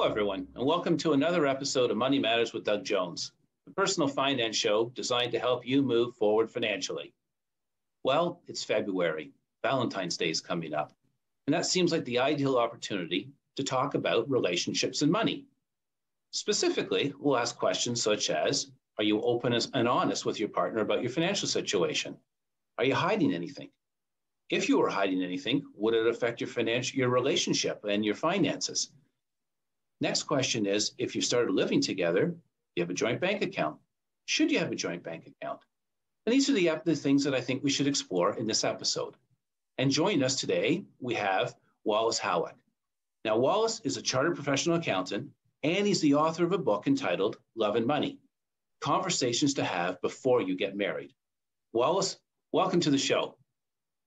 Hello, everyone, and welcome to another episode of Money Matters with Doug Jones, the personal finance show designed to help you move forward financially. Well, it's February. Valentine's Day is coming up, and that seems like the ideal opportunity to talk about relationships and money. Specifically, we'll ask questions such as, are you open and honest with your partner about your financial situation? Are you hiding anything? If you were hiding anything, would it affect your relationship and your finances? Next question is, if you started living together, do you have a joint bank account? Should you have a joint bank account? And these are the things that I think we should explore in this episode. And joining us today, we have Wallace Howick. Now, Wallace is a chartered professional accountant, and he's the author of a book entitled Love and Money: Conversations to Have Before You Get Married. Wallace, welcome to the show.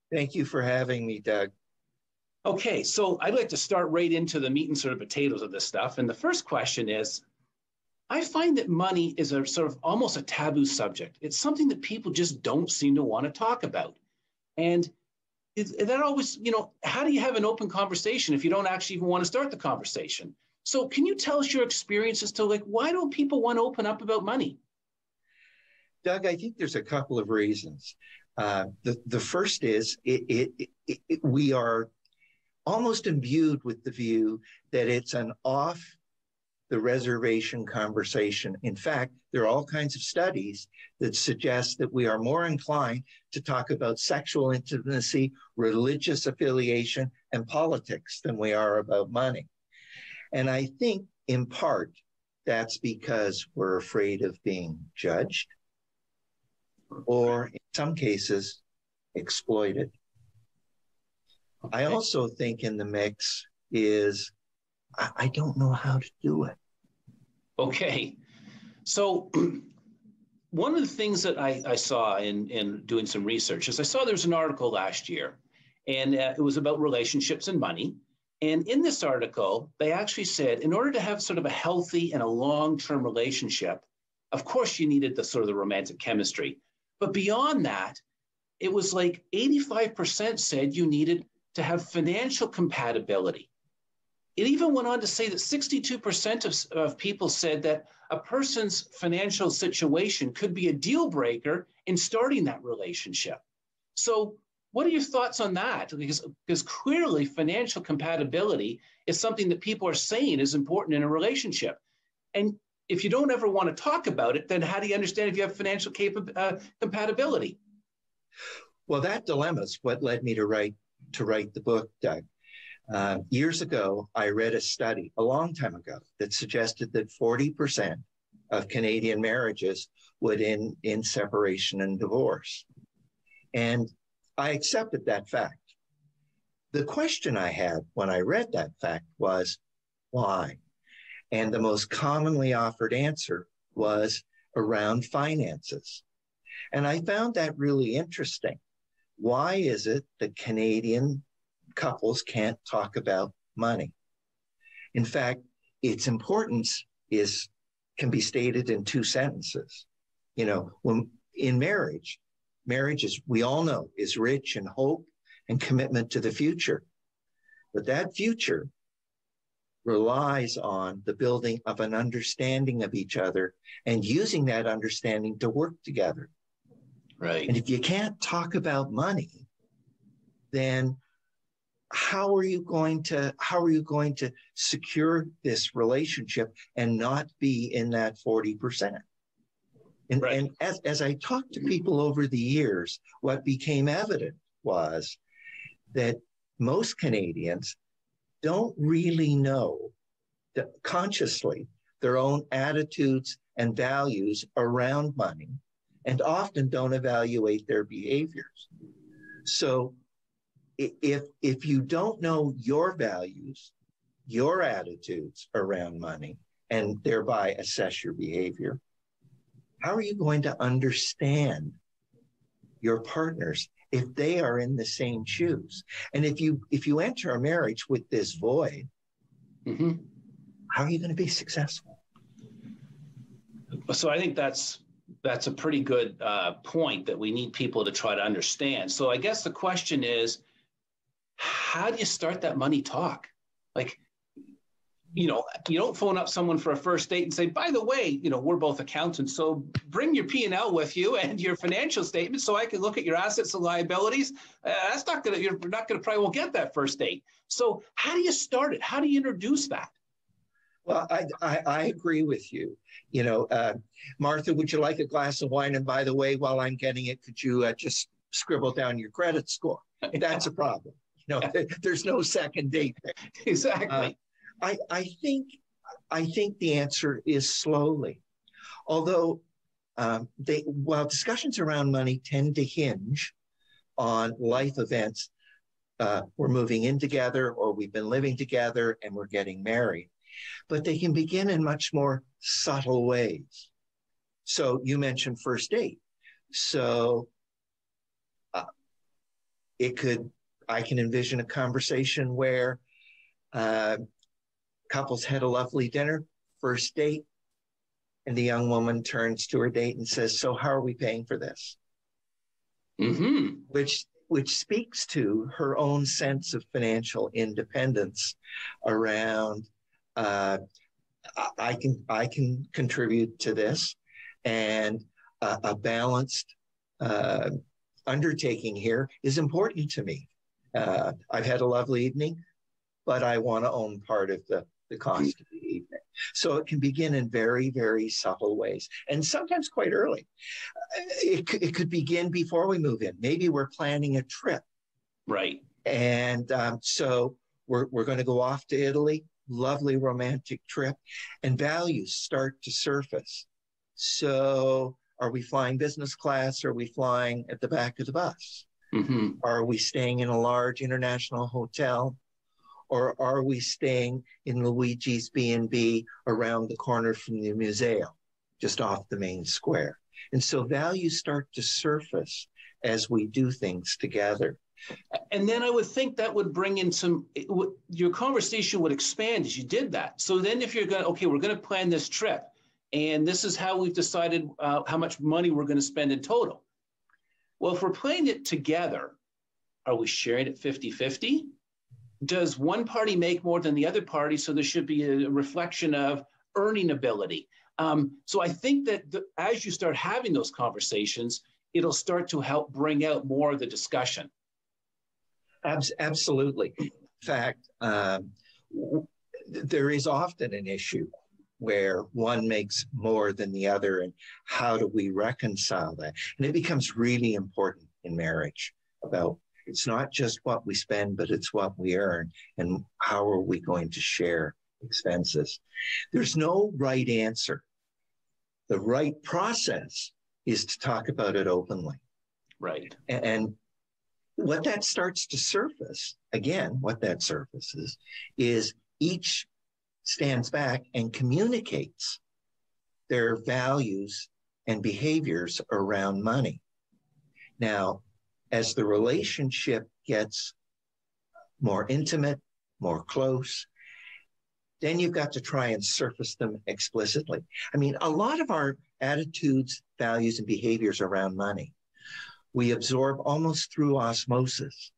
Thank you for having me, Doug. Okay, so I'd like to start right into the meat and sort of potatoes of this stuff. And the first question is, I find that money is a sort of almost a taboo subject. It's something that people just don't seem to want to talk about. And that always, you know, how do you have an open conversation if you don't actually even want to start the conversation? So can you tell us your experience as to, like, why don't people want to open up about money? Doug, I think there's a couple of reasons. The first is we are almost imbued with the view that it's an off the reservation conversation. In fact, there are all kinds of studies that suggest that we are more inclined to talk about sexual intimacy, religious affiliation, and politics than we are about money. And I think in part that's because we're afraid of being judged or in some cases exploited. Okay. I also think in the mix is I don't know how to do it. Okay. So one of the things that I saw in doing some research is I saw there was an article last year, and it was about relationships and money. And in this article, they actually said, in order to have sort of a healthy and a long-term relationship, of course you needed the sort of the romantic chemistry. But beyond that, it was like 85% said you needed to have financial compatibility. It even went on to say that 62% of people said that a person's financial situation could be a deal breaker in starting that relationship. So what are your thoughts on that? Because clearly financial compatibility is something that people are saying is important in a relationship. And if you don't ever want to talk about it, then how do you understand if you have financial compatibility? Well, that dilemma is what led me to write the book, Doug. Years ago, I read a study a long time ago that suggested that 40% of Canadian marriages would end in separation and divorce. And I accepted that fact. The question I had when I read that fact was, why? And the most commonly offered answer was around finances. And I found that really interesting. Why is it that Canadian couples can't talk about money? In fact, its importance can be stated in two sentences. You know, when in marriage is, we all know, is rich in hope and commitment to the future. But that future relies on the building of an understanding of each other and using that understanding to work together. Right. And if you can't talk about money, then how are you going to secure this relationship and not be in that 40%? And, right. And as I talked to people over the years, what became evident was that most Canadians don't really know consciously their own attitudes and values around money, and often don't evaluate their behaviors. So if you don't know your values, your attitudes around money, and thereby assess your behavior, how are you going to understand your partners if they are in the same shoes? And if you enter a marriage with this void, mm-hmm. How are you going to be successful? So I think that's a pretty good point that we need people to try to understand. So I guess the question is, how do you start that money talk? Like, you know, you don't phone up someone for a first date and say, by the way, you know, we're both accountants, so bring your P&L with you and your financial statements so I can look at your assets and liabilities. That's not going to, you're not going to probably won't get that first date. So how do you start it? How do you introduce that? Well, I agree with you. You know, Martha, would you like a glass of wine? And by the way, while I'm getting it, could you just scribble down your credit score? That's a problem. You know, there's no second date there. Exactly. I think the answer is slowly, although while discussions around money tend to hinge on life events, we're moving in together or we've been living together and we're getting married, but they can begin in much more subtle ways. So you mentioned first date. So I can envision a conversation where couples had a lovely dinner, first date, and the young woman turns to her date and says, so how are we paying for this? Mm-hmm. Which speaks to her own sense of financial independence around, I can contribute to this, and a balanced undertaking here is important to me. I've had a lovely evening, but I want to own part of the cost of the evening. So it can begin in very, very subtle ways, and sometimes quite early. It could begin before we move in. Maybe we're planning a trip. Right. And so we're going to go off to Italy, lovely romantic trip, and values start to surface. So are we flying business class? Are we flying at the back of the bus? Mm-hmm. Are we staying in a large international hotel? Or are we staying in Luigi's B&B around the corner from the museo, just off the main square? And so values start to surface as we do things together. And then I would think that would bring in your conversation would expand as you did that. So then if you're going, okay, we're going to plan this trip, and this is how we've decided how much money we're going to spend in total. Well, if we're planning it together, are we sharing it 50-50? Does one party make more than the other party? So there should be a reflection of earning ability. So I think that as you start having those conversations, it'll start to help bring out more of the discussion. Absolutely. In fact, there is often an issue where one makes more than the other, and how do we reconcile that? And it becomes really important in marriage about it's not just what we spend, but it's what we earn, and how are we going to share expenses? There's no right answer. The right process is to talk about it openly. Right. And what that starts to surface, again, what that surfaces is each stands back and communicates their values and behaviors around money. Now, as the relationship gets more intimate, more close, then you've got to try and surface them explicitly. I mean, a lot of our attitudes, values, and behaviors around money, we absorb almost through osmosis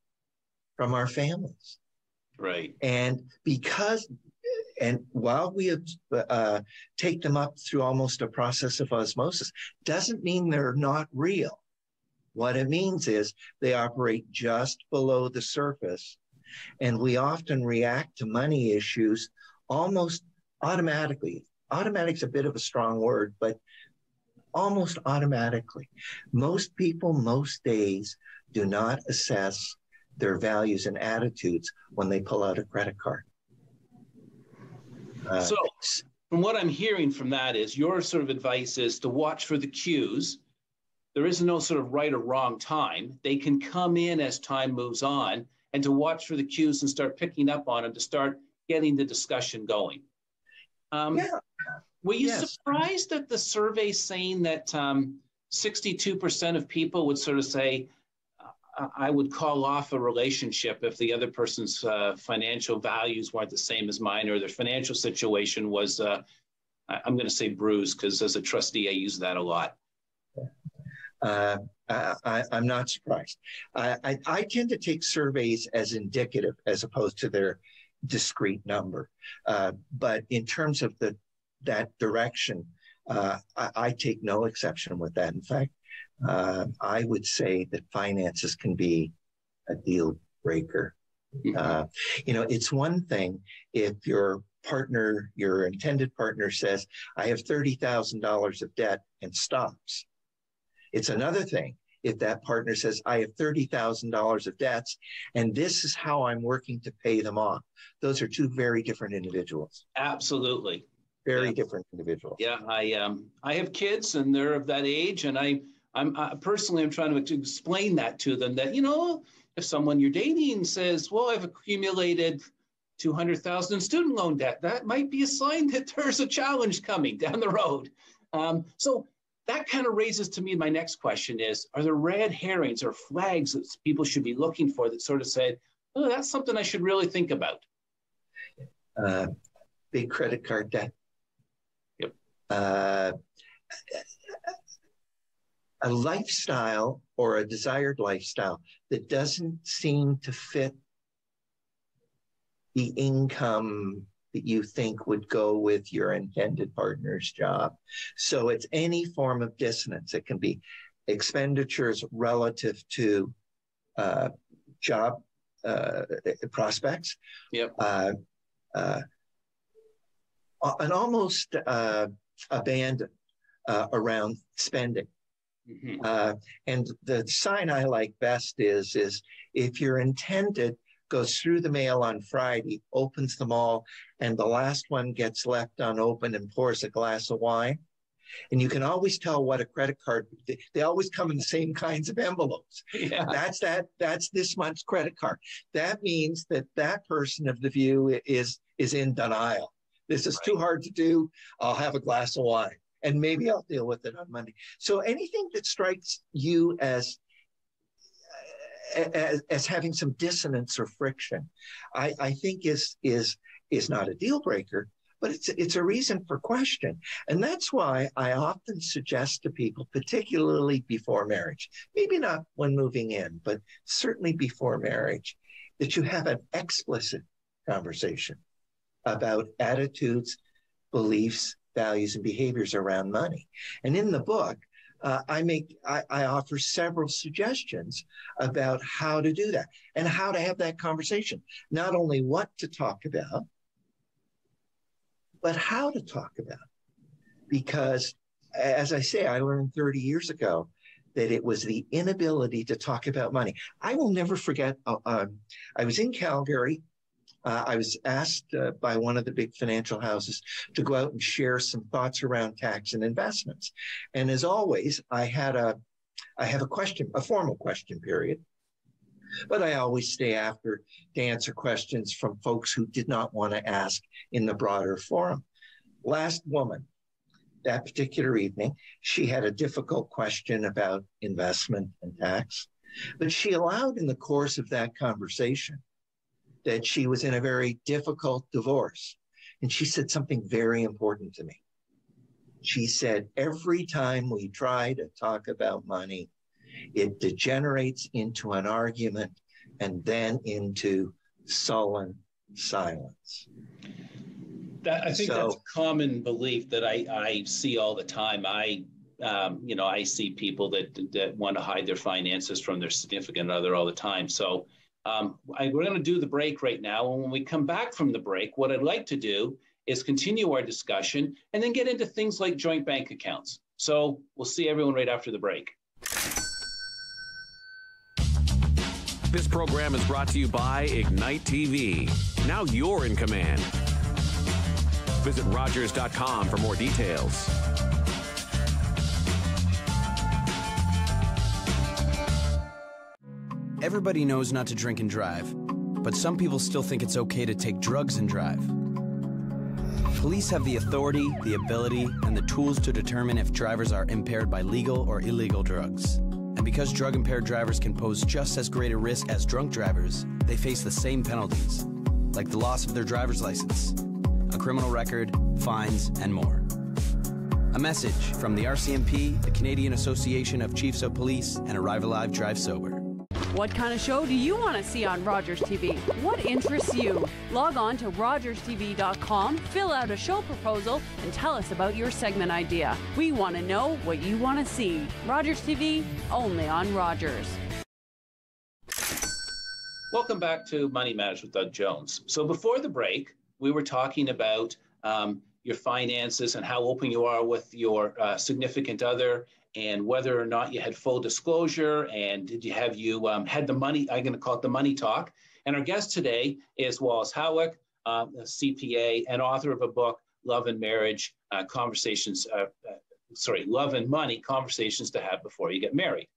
from our families. Right. And while we take them up through almost a process of osmosis, doesn't mean they're not real. What it means is they operate just below the surface, and we often react to money issues almost automatically. Automatic is a bit of a strong word, but almost automatically. Most people, most days, do not assess their values and attitudes when they pull out a credit card. So from what I'm hearing from that is your sort of advice is to watch for the cues. There is no sort of right or wrong time. They can come in as time moves on, and to watch for the cues and start picking up on them to start getting the discussion going. Were you surprised at the survey saying that 62% of people would sort of say, I would call off a relationship if the other person's financial values weren't the same as mine, or their financial situation was, I'm going to say bruised because as a trustee, I use that a lot. I'm not surprised. I tend to take surveys as indicative as opposed to their discrete number. But in terms of that direction, I take no exception with that. In fact, I would say that finances can be a deal breaker. You know, it's one thing if your partner, your intended partner, says, I have $30,000 of debt, and stops. It's another thing if that partner says, I have $30,000 of debts, and this is how I'm working to pay them off. Those are two very different individuals. Absolutely. Very different individuals. Yeah, I have kids, and they're of that age, and I'm personally trying to explain that to them, that, you know, if someone you're dating says, well, I've accumulated $200,000 in student loan debt, that might be a sign that there's a challenge coming down the road. So that kind of raises to me my next question is, are there red herrings or flags that people should be looking for that sort of say, oh, that's something I should really think about? Big credit card debt. Yep. A lifestyle or a desired lifestyle that doesn't seem to fit the income that you think would go with your intended partner's job. So it's any form of dissonance. It can be expenditures relative to job prospects. Yep. An almost abandon around spending. Mm-hmm. And the sign I like best is if your intended goes through the mail on Friday, opens them all, and the last one gets left unopened and pours a glass of wine. And you can always tell what a credit card, they always come in the same kinds of envelopes. Yeah. That's this month's credit card. That means that person of the view is in denial. This is too hard to do. I'll have a glass of wine. And maybe I'll deal with it on Monday. So anything that strikes you as having some dissonance or friction, I think is not a deal breaker, but it's a reason for question. And that's why I often suggest to people, particularly before marriage, maybe not when moving in, but certainly before marriage, that you have an explicit conversation about attitudes, beliefs, values and behaviors around money. And in the book, I offer several suggestions about how to do that and how to have that conversation. Not only what to talk about, but how to talk about it. Because, as I say, I learned 30 years ago that it was the inability to talk about money. I will never forget, I was in Calgary. I was asked by one of the big financial houses to go out and share some thoughts around tax and investments. And as always, I have a question, a formal question period, but I always stay after to answer questions from folks who did not want to ask in the broader forum. Last woman, that particular evening, she had a difficult question about investment and tax, but she allowed in the course of that conversation that she was in a very difficult divorce. And she said something very important to me. She said, every time we try to talk about money, it degenerates into an argument and then into sullen silence. I think that's a common belief that I see all the time. I see people that want to hide their finances from their significant other all the time. So we're going to do the break right now. And when we come back from the break, what I'd like to do is continue our discussion and then get into things like joint bank accounts. So we'll see everyone right after the break. This program is brought to you by Ignite TV. Now you're in command. Visit Rogers.com for more details. Everybody knows not to drink and drive, but some people still think it's okay to take drugs and drive. Police have the authority, the ability, and the tools to determine if drivers are impaired by legal or illegal drugs. And because drug-impaired drivers can pose just as great a risk as drunk drivers, they face the same penalties, like the loss of their driver's license, a criminal record, fines, and more. A message from the RCMP, the Canadian Association of Chiefs of Police, and Arrive Alive Drive Sober. What kind of show do you want to see on Rogers TV? What interests you? Log on to RogersTV.com, fill out a show proposal, and tell us about your segment idea. We want to know what you want to see. Rogers TV, only on Rogers. Welcome back to Money Matters with Doug Jones. So before the break, we were talking about your finances and how open you are with your significant other, and whether or not you had full disclosure, and did you have had the money? I'm going to call it the money talk. And our guest today is Wallace Howick, a CPA and author of a book, Love and Money: Conversations to Have Before You Get Married.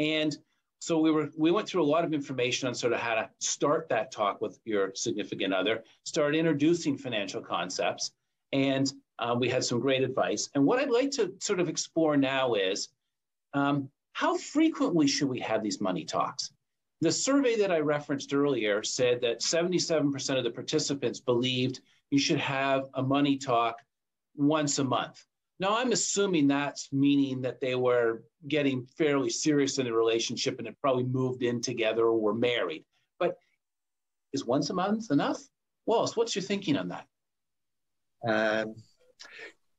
And so we went through a lot of information on sort of how to start that talk with your significant other, start introducing financial concepts, and we had some great advice. And what I'd like to sort of explore now is how frequently should we have these money talks? The survey that I referenced earlier said that 77% of the participants believed you should have a money talk once a month. Now, I'm assuming that's meaning that they were getting fairly serious in the relationship and had probably moved in together or were married. But is once a month enough? Wallace, what's your thinking on that?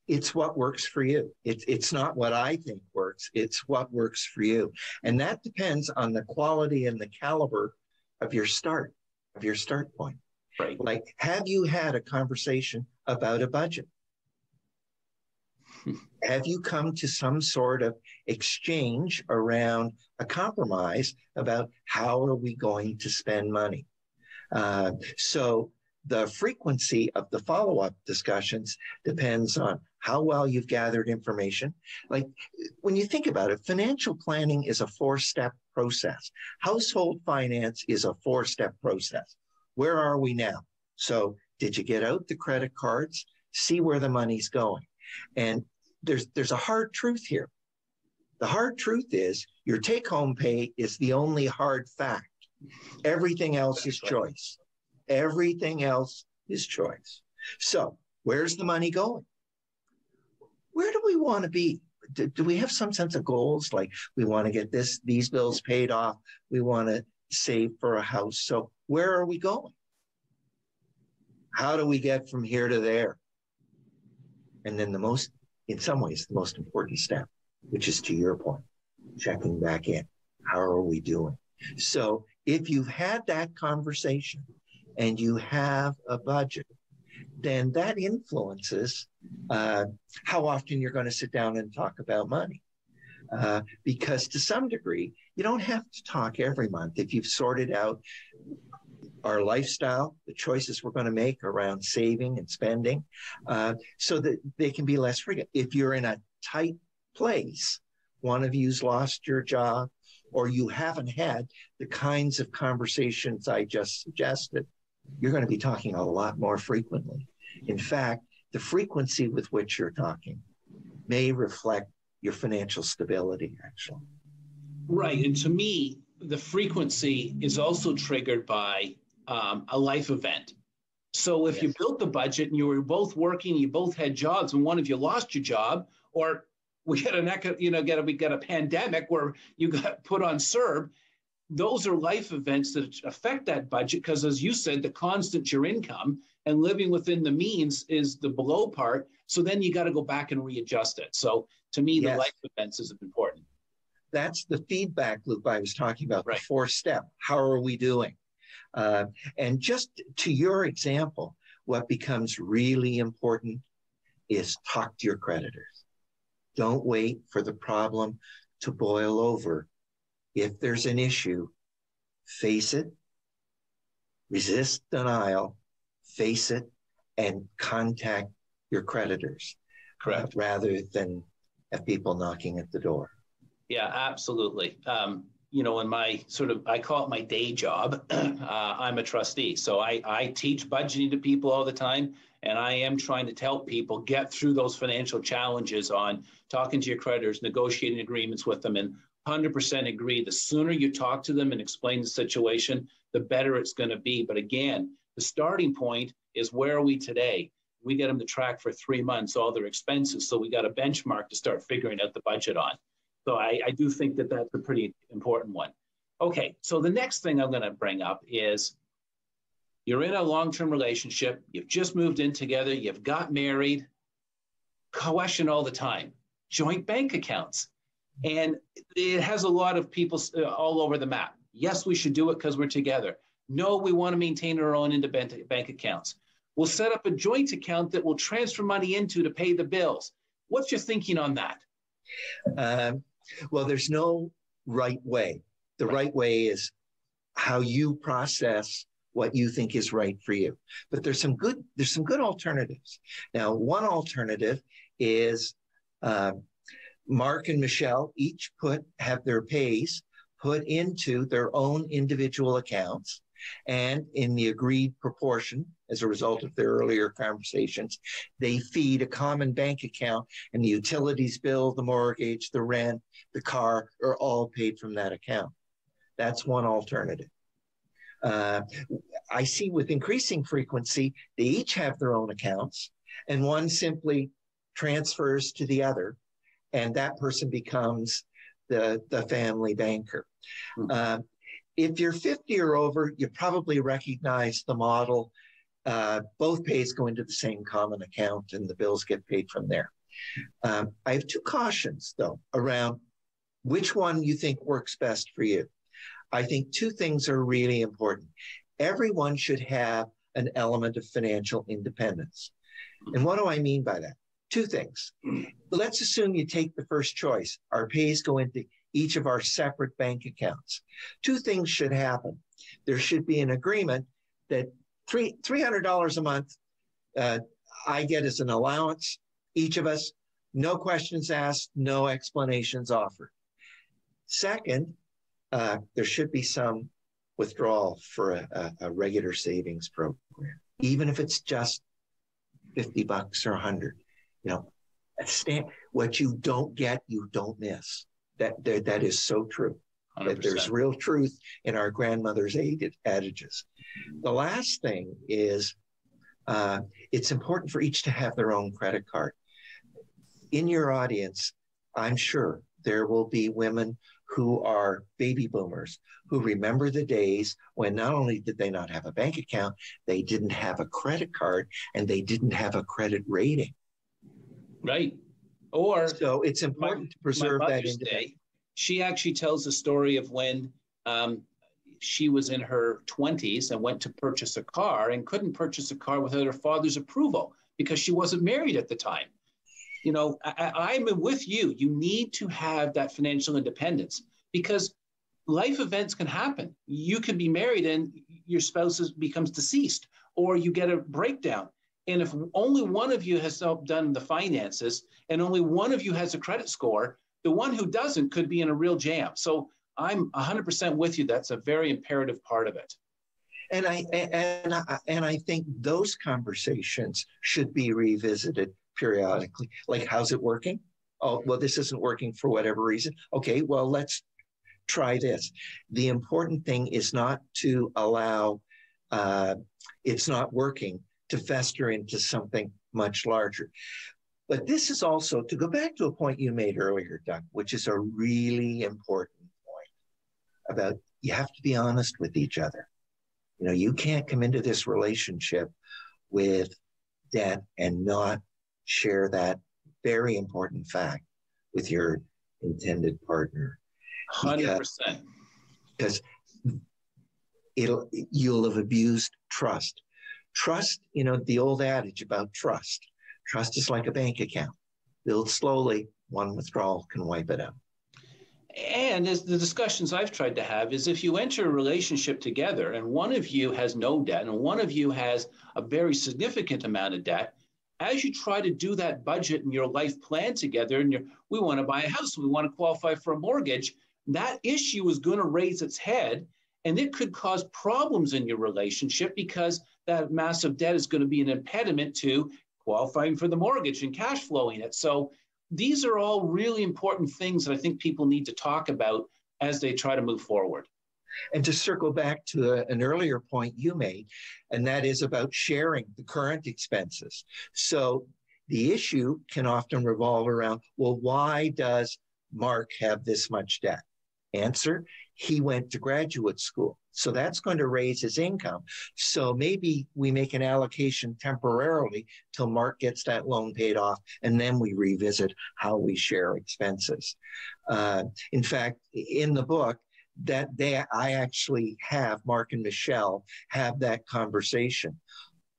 It's what works for you. It's not what I think works. It's what works for you. And that depends on the quality and the caliber of your start point. Right. Like, have you had a conversation about a budget? Have you come to some sort of exchange around a compromise about how are we going to spend money? So the frequency of the follow-up discussions depends on how well you've gathered information. Like, when you think about it, financial planning is a four-step process. Household finance is a four-step process. Where are we now? So did you get out the credit cards? See where the money's going. And there's a hard truth here. The hard truth is your take-home pay is the only hard fact. Everything else is choice. Everything else is choice. So where's the money going? Where do we want to be? Do we have some sense of goals? Like, we want to get these bills paid off. We want to save for a house. So where are we going? How do we get from here to there? And then in some ways, the most important step, which is to your point, checking back in. How are we doing? So if you've had that conversation and you have a budget, then that influences how often you're going to sit down and talk about money. Because to some degree, you don't have to talk every month. If you've sorted out our lifestyle, the choices we're going to make around saving and spending, so that they can be less frequent. If you're in a tight place, one of you's lost your job, or you haven't had the kinds of conversations I just suggested, you're going to be talking a lot more frequently. In fact, the frequency with which you're talking may reflect your financial stability, actually. Right, and to me, the frequency is also triggered by a life event. So if you built the budget and you were both working, you both had jobs, and one of you lost your job, or we got a pandemic where you got put on CERB, those are life events that affect that budget, because, as you said, the constant, your income, and living within the means is the below part. So then you got to go back and readjust it. So to me, the life events is important. That's the feedback loop I was talking about, right. The fourth step. How are we doing? And just to your example, what becomes really important is talk to your creditors. Don't wait for the problem to boil over. If there's an issue, face it, resist denial, face it, and contact your creditors. Correct. Rather than have people knocking at the door. Yeah, absolutely. In my sort of, I call it my day job, I'm a trustee. So I teach budgeting to people all the time, and I am trying to help people get through those financial challenges on talking to your creditors, negotiating agreements with them, and 100% agree. The sooner you talk to them and explain the situation, the better it's going to be. But again, the starting point is, where are we today? We get them to track for 3 months all their expenses, so we got a benchmark to start figuring out the budget on. So I do think that that's a pretty important one. Okay, so the next thing I'm going to bring up is you're in a long-term relationship. You've just moved in together. You've got married. Question all the time. Joint bank accounts. And it has a lot of people all over the map. Yes, we should do it because we're together. No, we want to maintain our own independent bank accounts. We'll set up a joint account that we'll transfer money into to pay the bills. What's your thinking on that? Well, there's no right way. The right way is how you process what you think is right for you. But there's some good alternatives. Now, one alternative is Mark and Michelle each have their pays put into their own individual accounts and in the agreed proportion, as a result of their earlier conversations, they feed a common bank account and the utilities bill, the mortgage, the rent, the car are all paid from that account. That's one alternative. I see with increasing frequency, they each have their own accounts and one simply transfers to the other and that person becomes the family banker. Mm-hmm. If you're 50 or over, you probably recognize the model. Both pays go into the same common account and the bills get paid from there. I have two cautions, though, around which one you think works best for you. I think two things are really important. Everyone should have an element of financial independence. And what do I mean by that? Two things. Let's assume you take the first choice. Our pays go into each of our separate bank accounts. Two things should happen. There should be an agreement that $300 a month I get as an allowance, each of us, no questions asked, no explanations offered. Second, there should be some withdrawal for a regular savings program, even if it's just $50 or 100. You know, what you don't get, you don't miss. That is so true. 100%. That there's real truth in our grandmother's adages. The last thing is it's important for each to have their own credit card. In your audience, I'm sure there will be women who are baby boomers who remember the days when not only did they not have a bank account, they didn't have a credit card and they didn't have a credit rating. Right. Or so it's important to preserve that independence. She actually tells the story of when she was in her 20s and went to purchase a car and couldn't purchase a car without her father's approval because she wasn't married at the time. You know, I'm with you. You need to have that financial independence because life events can happen. You could be married and your spouse becomes deceased or you get a breakdown. And if only one of you has done the finances and only one of you has a credit score, the one who doesn't could be in a real jam. So I'm 100% with you. That's a very imperative part of it. And I think those conversations should be revisited periodically. Like, how's it working? Oh, well, this isn't working for whatever reason. Okay, well, let's try this. The important thing is not to allow it's not working to fester into something much larger. But this is also, to go back to a point you made earlier, Doug, which is a really important point about you have to be honest with each other. You know, you can't come into this relationship with debt and not share that very important fact with your intended partner. 100%. Because you'll have abused trust. Trust, you know, the old adage about trust. Trust is like a bank account. Build slowly, one withdrawal can wipe it out. And as the discussions I've tried to have is if you enter a relationship together and one of you has no debt and one of you has a very significant amount of debt, as you try to do that budget and your life plan together and we want to buy a house, we want to qualify for a mortgage, that issue is going to raise its head and it could cause problems in your relationship because that massive debt is going to be an impediment to qualifying for the mortgage and cash flowing it. So these are all really important things that I think people need to talk about as they try to move forward. And to circle back to an earlier point you made, and that is about sharing the current expenses. So the issue can often revolve around, well, why does Mark have this much debt? Answer, he went to graduate school. So that's going to raise his income. So maybe we make an allocation temporarily till Mark gets that loan paid off, and then we revisit how we share expenses. In fact, in the book, that day I actually have Mark and Michelle have that conversation.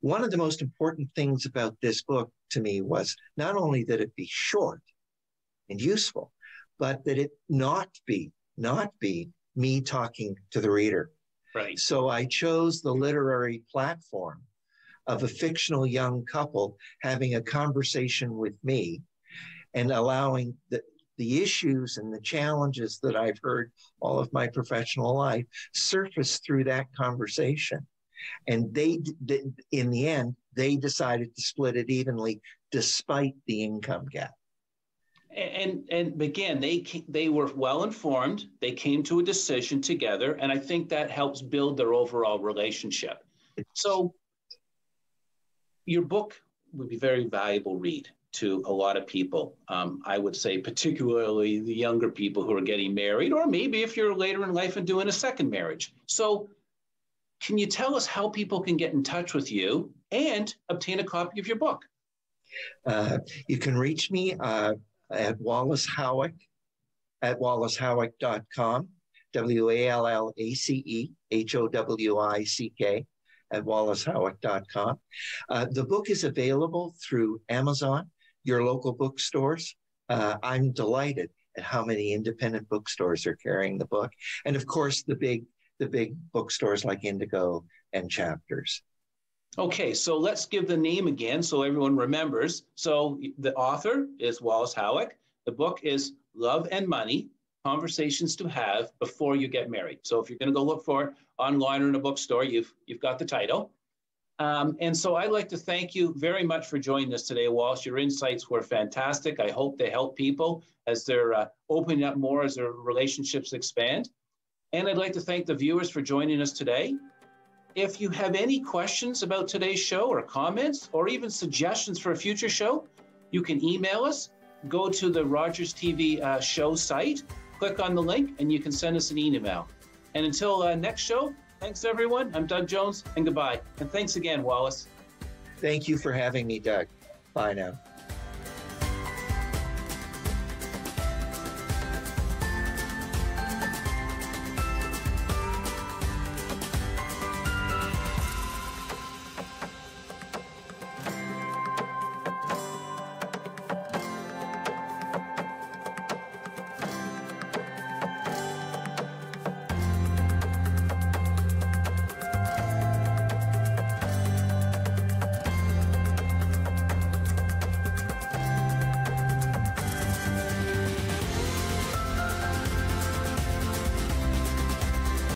One of the most important things about this book to me was not only that it be short and useful, but that it not be me talking to the reader. Right. So I chose the literary platform of a fictional young couple having a conversation with me and allowing the issues and the challenges that I've heard all of my professional life surface through that conversation. And in the end, they decided to split it evenly despite the income gap. And again, they were well-informed. They came to a decision together, and I think that helps build their overall relationship. So your book would be a very valuable read to a lot of people. I would say particularly the younger people who are getting married, or maybe if you're later in life and doing a second marriage. So can you tell us how people can get in touch with you and obtain a copy of your book? You can reach me at Wallace Howick, at WallaceHowick.com, WallaceHowick, at WallaceHowick.com. The book is available through Amazon, your local bookstores. I'm delighted at how many independent bookstores are carrying the book. And of course, the big bookstores like Indigo and Chapters. Okay, so let's give the name again so everyone remembers. So the author is Wallace Howick. The book is Love and Money: Conversations to Have Before You Get Married. So if you're going to go look for it online or in a bookstore, you've got the title. And so I'd like to thank you very much for joining us today, Wallace. Your insights were fantastic. I hope they help people as they're opening up more as their relationships expand. And I'd like to thank the viewers for joining us today. If you have any questions about today's show or comments or even suggestions for a future show, you can email us. Go to the Rogers TV show site, click on the link, and you can send us an email. And until next show, thanks everyone. I'm Doug Jones, and goodbye. And thanks again, Wallace. Thank you for having me, Doug. Bye now.